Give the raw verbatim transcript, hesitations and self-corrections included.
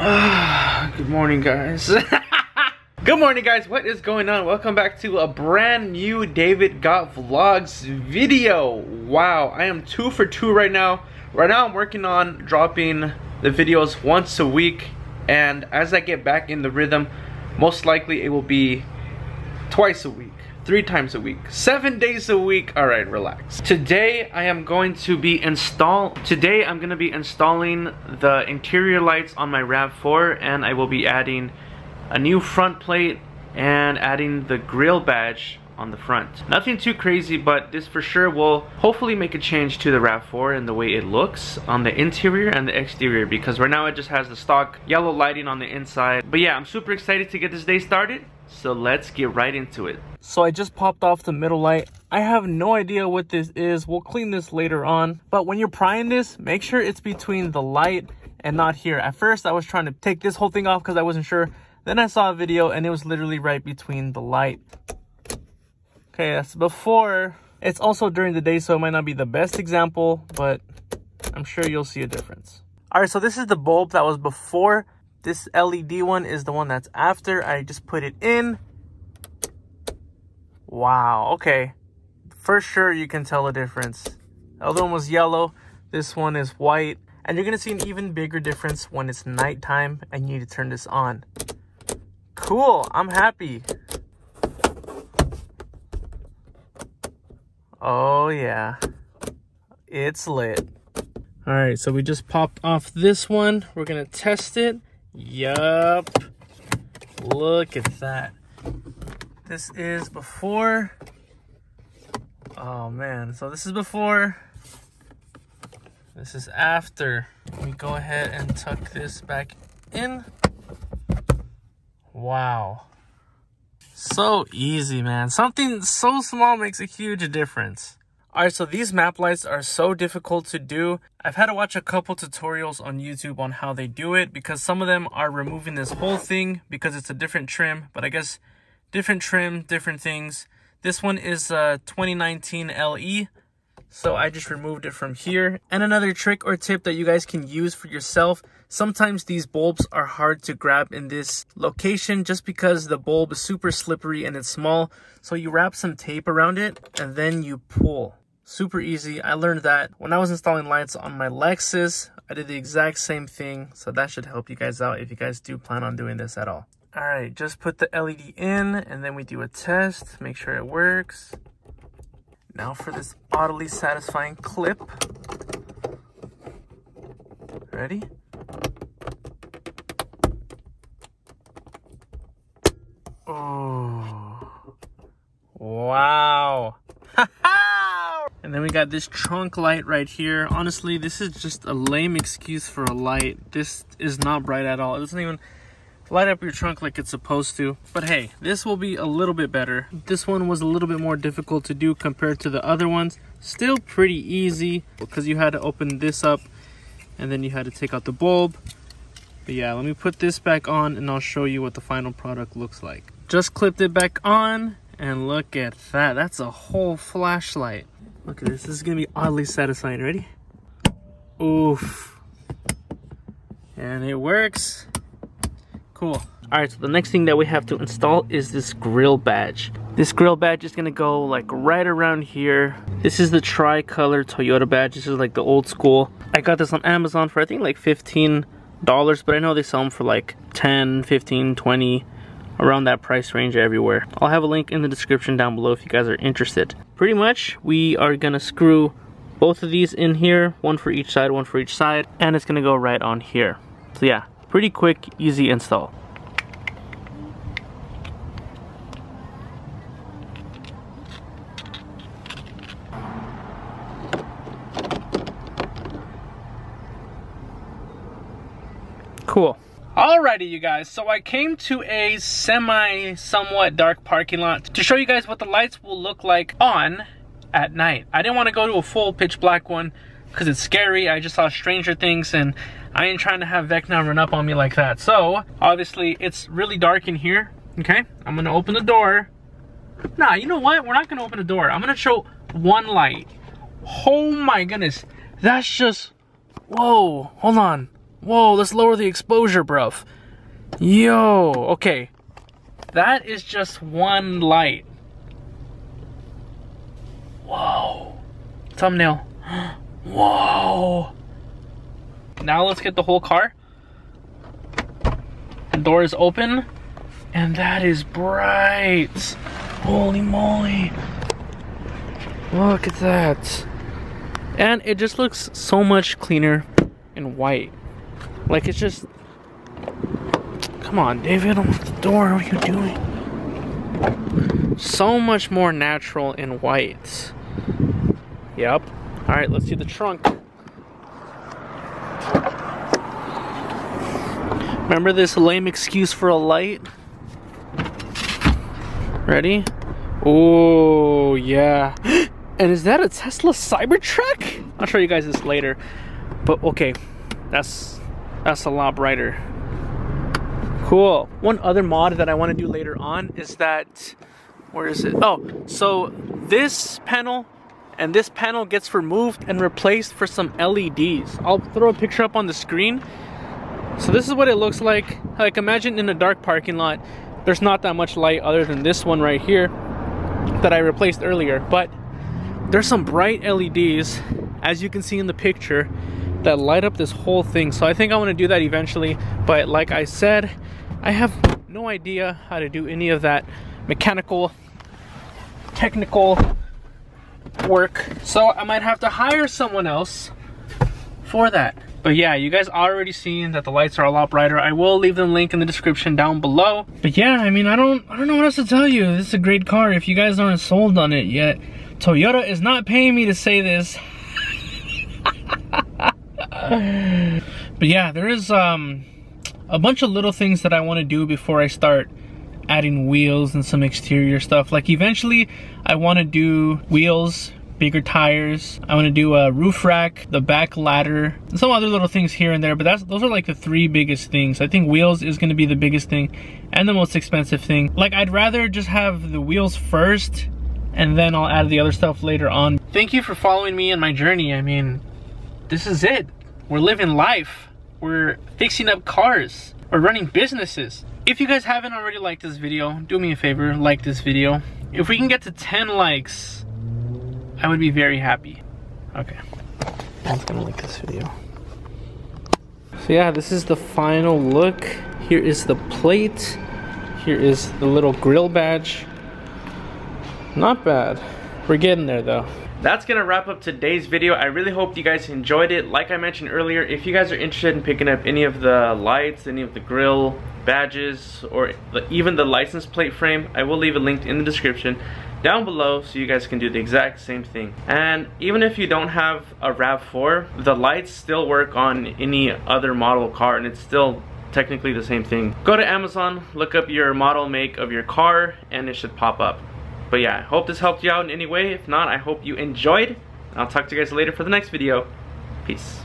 Good morning, guys. Good morning, guys. What is going on? Welcome back to a brand new David Got Vlogs video. Wow, I am two for two right now. Right now, I'm working on dropping the videos once a week, and as I get back in the rhythm, most likely it will be twice a week, three times a week, seven days a week. All right, relax. Today I am going to be install. Today I'm going to be installing the interior lights on my RAV four, and I will be adding a new front plate and adding the grill badge on the front. Nothing too crazy, but this for sure will hopefully make a change to the RAV four and the way it looks on the interior and the exterior, because right now it just has the stock yellow lighting on the inside. But yeah, I'm super excited to get this day started, so let's get right into it. So I just popped off the middle light. I have no idea what this is. We'll clean this later on, but when you're prying this, make sure it's between the light and not here. At first I was trying to take this whole thing off because I wasn't sure. Then I saw a video and it was literally right between the light. Okay, that's before. It's also during the day, so it might not be the best example, but I'm sure you'll see a difference. All right, so this is the bulb that was before. This L E D one is the one that's after. I just put it in. Wow, okay. For sure you can tell a difference. The other one was yellow. This one is white. And you're going to see an even bigger difference when it's nighttime and you need to turn this on. Cool, I'm happy. Oh yeah, it's lit. All right, so we just popped off this one. We're gonna test it. Yup, look at that. This is before. Oh man, so this is before. This is after. We go ahead and tuck this back in. Wow. So easy, man. Something so small makes a huge difference. All right, so these map lights are so difficult to do. I've had to watch a couple tutorials on YouTube on how they do it, because some of them are removing this whole thing because it's a different trim, but I guess different trim, different things. This one is a twenty nineteen L E, so I just removed it from here. And another trick or tip that you guys can use for yourself: sometimes these bulbs are hard to grab in this location just because the bulb is super slippery and it's small. So you wrap some tape around it and then you pull. Super easy. I learned that when I was installing lights on my Lexus. I did the exact same thing. So that should help you guys out if you guys do plan on doing this at all. All right, just put the L E D in and then we do a test. Make sure it works. Now for this oddly satisfying clip. Ready? Oh, wow. And then we got this trunk light right here. Honestly, this is just a lame excuse for a light. This is not bright at all. It doesn't even light up your trunk like it's supposed to. But hey, this will be a little bit better. This one was a little bit more difficult to do compared to the other ones. Still pretty easy because you had to open this up and then you had to take out the bulb. But yeah, let me put this back on and I'll show you what the final product looks like. Just clipped it back on and look at that. That's a whole flashlight. Look at this. This is going to be oddly satisfying. Ready? Oof. And it works. Cool. All right, so the next thing that we have to install is this grill badge. This grill badge is gonna go like right around here. This is the tri-color Toyota badge. This is like the old school. I got this on Amazon for I think like fifteen dollars, but I know they sell them for like ten, fifteen, twenty, around that price range everywhere. I'll have a link in the description down below if you guys are interested. Pretty much, we are gonna screw both of these in here, one for each side, one for each side, and it's gonna go right on here. So yeah. Pretty quick, easy install. Cool. Alrighty, you guys, so I came to a semi somewhat dark parking lot to show you guys what the lights will look like on at night. I didn't want to go to a full pitch black one because it's scary. I just saw Stranger Things and I ain't trying to have Vecna run up on me like that. So obviously it's really dark in here. Okay, I'm gonna open the door. Nah, you know what? We're not gonna open the door. I'm gonna show one light. Oh my goodness, that's just, whoa, hold on. Whoa, let's lower the exposure, bruv. Yo, okay. That is just one light. Whoa. Thumbnail. Whoa. Now let's get the whole car. The door is open. And that is bright. Holy moly. Look at that. And it just looks so much cleaner and white. Like it's just... Come on, David, I'm at the door. What are you doing? So much more natural and white. Yep. Alright, let's do the trunk. Remember this lame excuse for a light? Ready? Oh, yeah. And is that a Tesla Cybertruck? I'll show you guys this later. But okay, that's that's a lot brighter. Cool. One other mod that I want to do later on is that, where is it? Oh, so this panel and this panel gets removed and replaced for some L E Ds. I'll throw a picture up on the screen. So this is what it looks like. Like imagine in a dark parking lot, there's not that much light other than this one right here that I replaced earlier, but there's some bright L E Ds, as you can see in the picture, that light up this whole thing. So I think I want to do that eventually, but like I said, I have no idea how to do any of that mechanical, technical work. So I might have to hire someone else for that. But yeah, you guys already seen that the lights are a lot brighter. I will leave the link in the description down below. But yeah, I mean, I don't I don't know what else to tell you. This is a great car if you guys aren't sold on it yet. Toyota is not paying me to say this. But yeah, there is um a bunch of little things that I want to do before I start adding wheels and some exterior stuff. Like eventually I want to do wheels, bigger tires. I want to do a roof rack, the back ladder, and some other little things here and there, but that's those are like the three biggest things. I think wheels is going to be the biggest thing and the most expensive thing. Like I'd rather just have the wheels first and then I'll add the other stuff later on. Thank you for following me in my journey. I mean, this is it. We're living life. We're fixing up cars. We're running businesses. If you guys haven't already liked this video, do me a favor, like this video. If we can get to ten likes, I would be very happy. Okay, I'm gonna like this video. So yeah, this is the final look. Here is the plate. Here is the little grill badge. Not bad. We're getting there though. That's gonna wrap up today's video. I really hope you guys enjoyed it. Like I mentioned earlier, if you guys are interested in picking up any of the lights, any of the grill badges, or even the license plate frame, I will leave a link in the description down below so you guys can do the exact same thing. And even if you don't have a RAV four, the lights still work on any other model car and it's still technically the same thing. Go to Amazon, look up your model make of your car and it should pop up. But yeah, I hope this helped you out in any way. If not, I hope you enjoyed. I'll talk to you guys later for the next video. Peace.